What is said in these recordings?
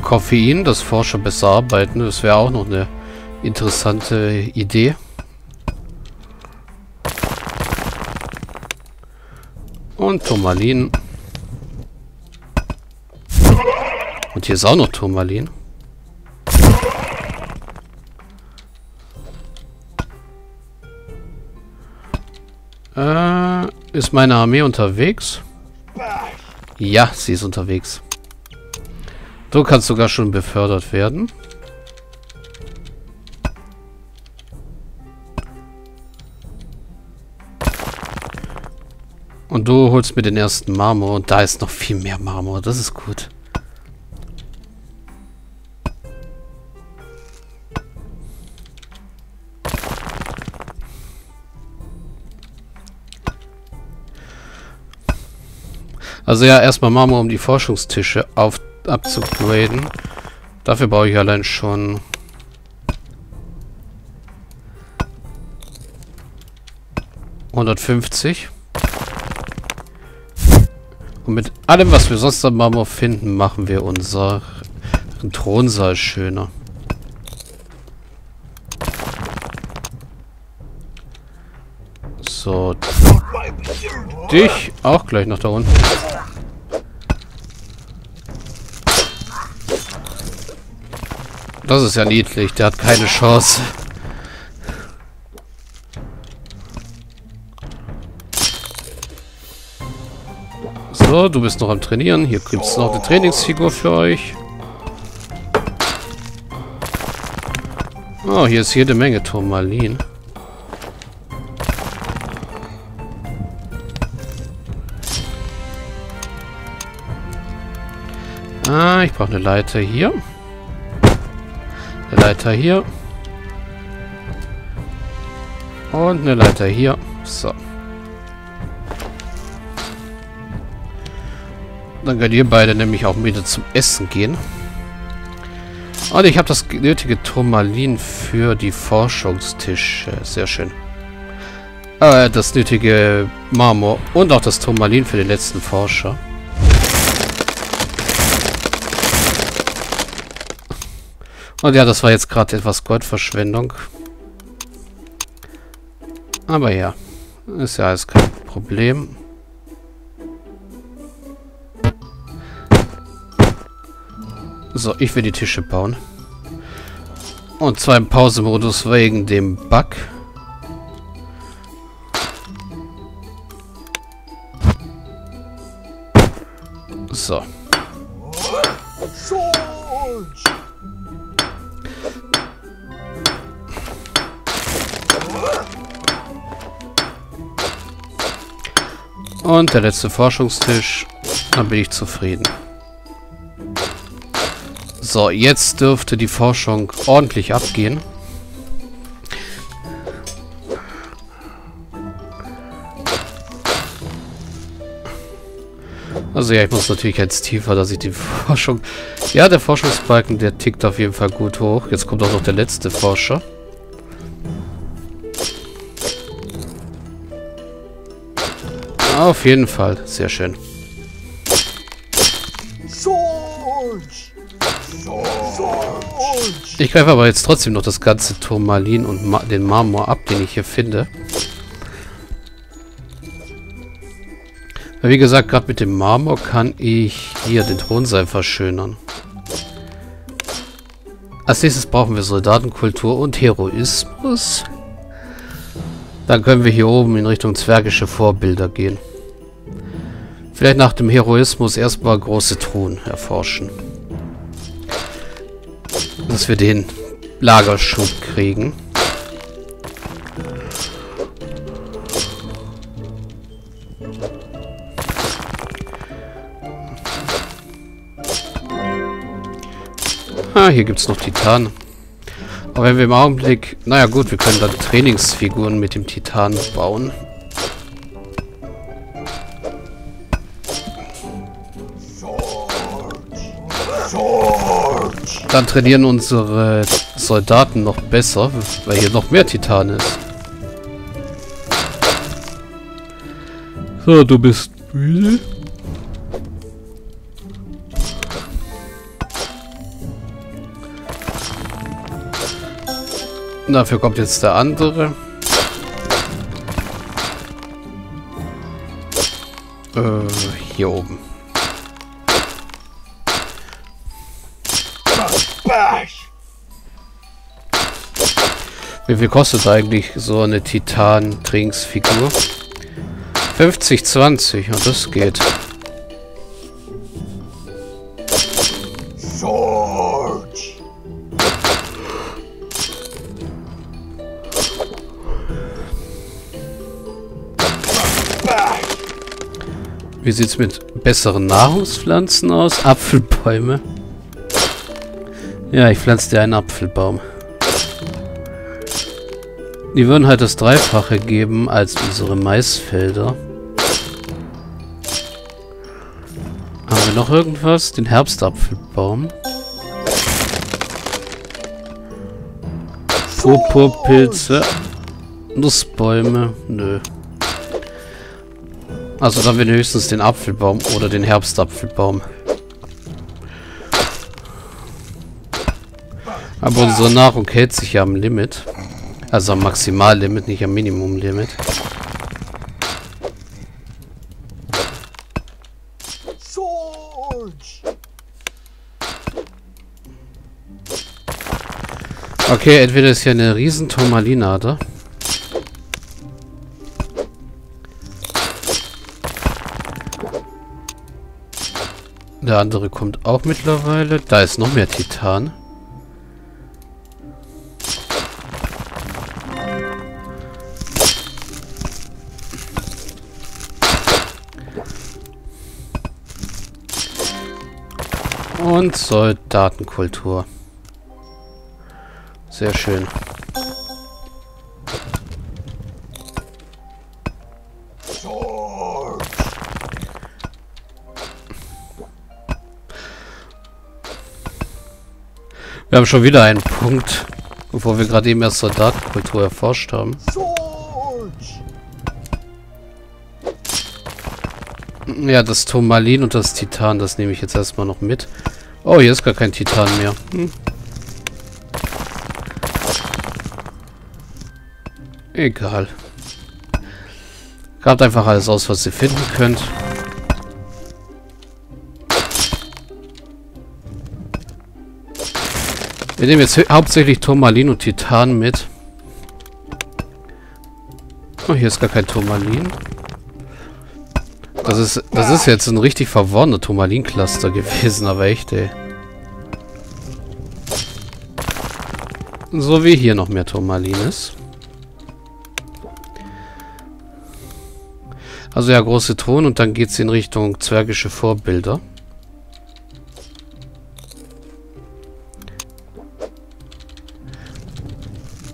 Koffein, das Forscher besser arbeiten. Das wäre auch noch eine interessante Idee. Und Turmalin. Und hier ist auch noch Turmalin. Ist meine Armee unterwegs? Ja, sie ist unterwegs. Du kannst sogar schon befördert werden. Und du holst mir den ersten Marmor. Und da ist noch viel mehr Marmor. Das ist gut. Also ja, erstmal Marmor, um die Forschungstische abzugraden. Dafür brauche ich allein schon... ...150. Und mit allem, was wir sonst an Marmor finden, machen wir unseren Thronsaal schöner. So, dich auch gleich nach da unten. Das ist ja niedlich, der hat keine Chance. So, du bist noch am Trainieren. Hier gibt es noch eine Trainingsfigur für euch. Oh, hier ist jede Menge Turmalin. Ah, ich brauche eine Leiter hier. Eine Leiter hier. Und eine Leiter hier. So. Dann könnt ihr beide nämlich auch wieder zum Essen gehen. Und ich habe das nötige Turmalin für die Forschungstische. Sehr schön. Das nötige Marmor und auch das Turmalin für den letzten Forscher. Und ja, das war jetzt gerade etwas Goldverschwendung. Aber ja, ist ja alles kein Problem. So, ich will die Tische bauen. Und zwar im Pausemodus wegen dem Bug. So. Und der letzte Forschungstisch. Dann bin ich zufrieden. So, jetzt dürfte die Forschung ordentlich abgehen. Also ja, ich muss natürlich jetzt tiefer, dass ich die Forschung... Ja, der Forschungsbalken, der tickt auf jeden Fall gut hoch. Jetzt kommt auch noch der letzte Forscher. Auf jeden Fall, sehr schön. Ich greife aber jetzt trotzdem noch das ganze Turmalin und den Marmor ab, den ich hier finde. Weil wie gesagt, gerade mit dem Marmor kann ich hier den Thronsaal verschönern. Als nächstes brauchen wir Soldatenkultur und Heroismus. Dann können wir hier oben in Richtung zwergische Vorbilder gehen. Vielleicht nach dem Heroismus erstmal große Truhen erforschen. Dass wir den Lagerschub kriegen. Ah, hier gibt es noch Titan. Aber wenn wir im Augenblick... Naja gut, wir können dann Trainingsfiguren mit dem Titan bauen. Dann trainieren unsere Soldaten noch besser, weil hier noch mehr Titan ist. So, du bist müde. Und dafür kommt jetzt der andere. Hier oben. Wie viel kostet eigentlich so eine Titan-Drinks-Figur? 50, 20. Und das geht. George. Wie sieht's mit besseren Nahrungspflanzen aus? Apfelbäume. Ja, ich pflanze dir einen Apfelbaum. Die würden halt das Dreifache geben als unsere Maisfelder. Haben wir noch irgendwas? Den Herbstapfelbaum. Purpurpilze. Nussbäume. Nö. Also dann werden höchstens den Apfelbaum oder den Herbstapfelbaum. Aber unsere Nahrung hält sich ja am Limit. Also am Maximallimit, nicht am Minimumlimit. Okay, entweder ist hier eine riesen Turmalinade. Der andere kommt auch mittlerweile. Da ist noch mehr Titan. Und Soldatenkultur. Sehr schön. Wir haben schon wieder einen Punkt, bevor wir gerade eben erst Soldatenkultur erforscht haben. Ja, das Turmalin und das Titan, das nehme ich jetzt erstmal noch mit. Oh, hier ist gar kein Titan mehr. Egal. Grabt einfach alles aus, was ihr finden könnt. Wir nehmen jetzt hauptsächlich Turmalin und Titan mit. Oh, hier ist gar kein Turmalin. Das ist jetzt ein richtig verworrener Turmalin-Cluster gewesen, aber echt, ey. So wie hier noch mehr Turmalin ist. Also ja, große Thron und dann geht's in Richtung zwergische Vorbilder.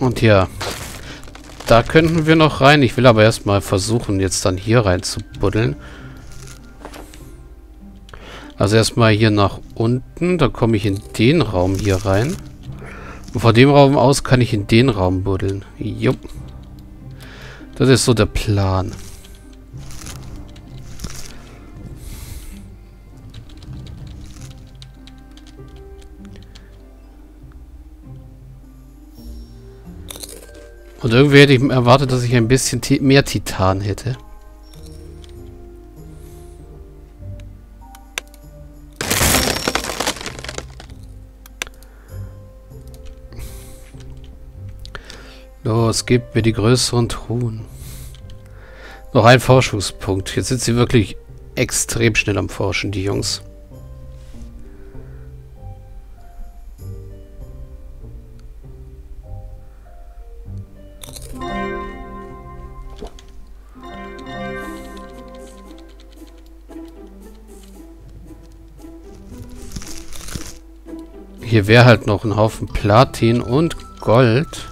Und ja, da könnten wir noch rein. Ich will aber erstmal versuchen, jetzt dann hier rein zu buddeln. Also erstmal hier nach unten. Da komme ich in den Raum hier rein. Und von dem Raum aus kann ich in den Raum buddeln. Jupp. Das ist so der Plan. Und irgendwie hätte ich erwartet, dass ich ein bisschen mehr Titan hätte. Los, gib mir die größeren Truhen. Noch ein Forschungspunkt. Jetzt sind sie wirklich extrem schnell am Forschen, die Jungs. Hier wäre halt noch ein Haufen Platin und Gold.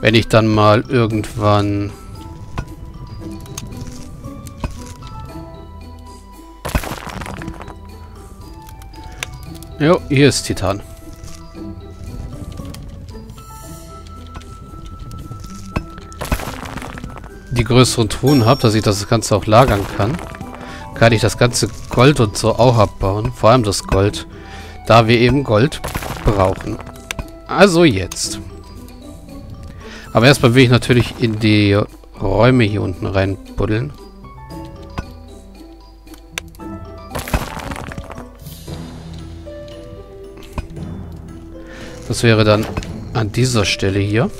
Wenn ich dann mal irgendwann... Jo, hier ist Titan. Die größeren Truhen habe, dass ich das Ganze auch lagern kann. Kann ich das ganze Gold und so auch abbauen. Vor allem das Gold. Da wir eben Gold brauchen. Also jetzt. Aber erstmal will ich natürlich in die Räume hier unten rein buddeln. Das wäre dann an dieser Stelle hier.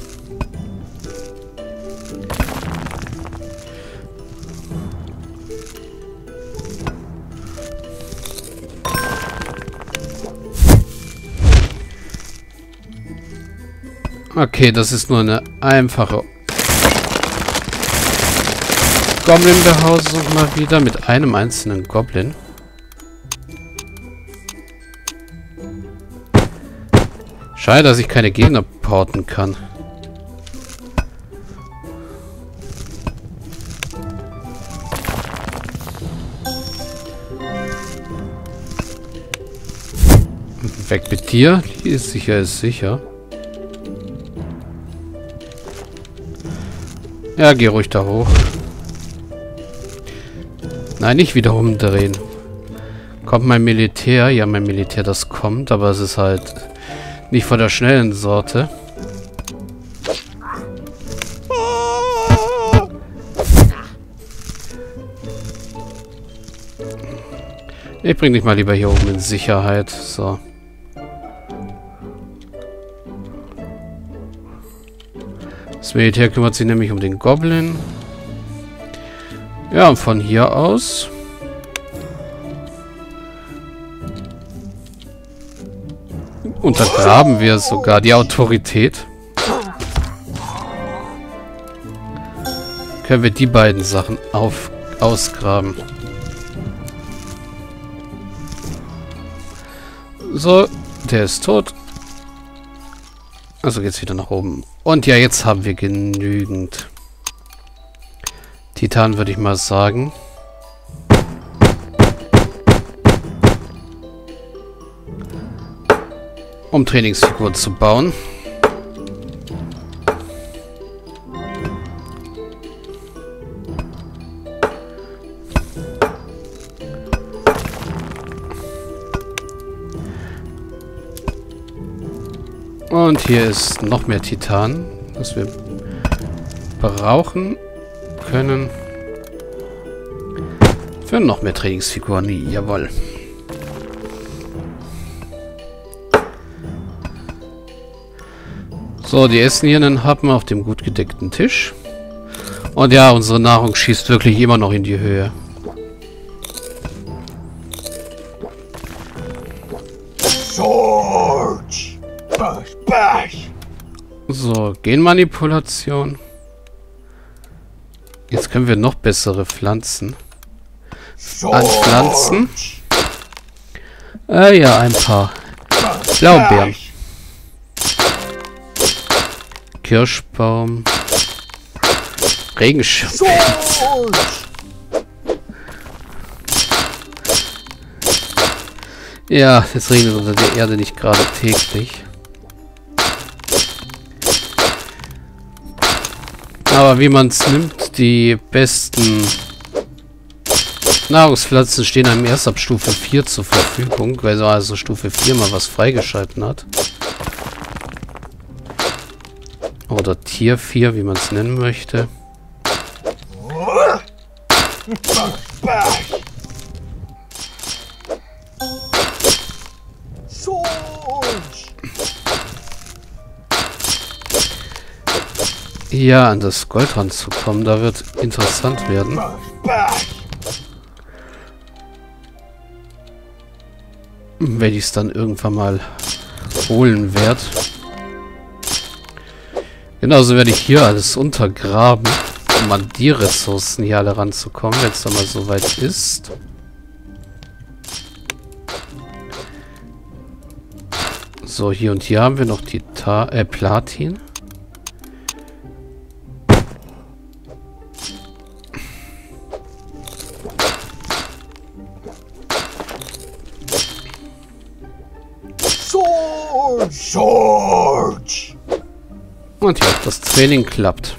Okay, das ist nur eine einfache Goblin-Behausung mal wieder mit einem einzelnen Goblin. Schade, dass ich keine Gegner porten kann. Weg mit dir. Die ist sicher, ist sicher. Ja, geh ruhig da hoch. Nein, nicht wieder umdrehen. Kommt mein Militär? Ja, mein Militär, das kommt, aber es ist halt nicht von der schnellen Sorte. Ich bring dich mal lieber hier oben in Sicherheit. So. Das Militär kümmert sich nämlich um den Goblin. Ja, und von hier aus untergraben wir sogar die Autorität. Können wir die beiden Sachen ausgraben. So, der ist tot. Also geht's wieder nach oben. Und ja, jetzt haben wir genügend Titan, würde ich mal sagen. Um Trainingsfiguren zu bauen. Und hier ist noch mehr Titan, das wir brauchen können. Für noch mehr Trainingsfiguren, jawohl. So, die essen hier einen Happen auf dem gut gedeckten Tisch. Und ja, unsere Nahrung schießt wirklich immer noch in die Höhe. George! Bash, bash! So, Genmanipulation. Jetzt können wir noch bessere Pflanzen anpflanzen. Ja, ein paar Blaubeeren. Kirschbaum. Regenschirm. Ja, es regnet unter der Erde nicht gerade täglich. Aber wie man es nimmt, die besten Nahrungspflanzen stehen einem erst ab Stufe 4 zur Verfügung, weil so also Stufe 4 mal was freigeschalten hat. Oder Tier 4, wie man es nennen möchte. Ja, an das Gold ranzukommen, da wird interessant werden. Wenn ich es dann irgendwann mal holen werde. Genauso werde ich hier alles untergraben, um an die Ressourcen hier alle ranzukommen, wenn es dann mal soweit ist. So, hier und hier haben wir noch die Platin. George! Und ja, das Training klappt.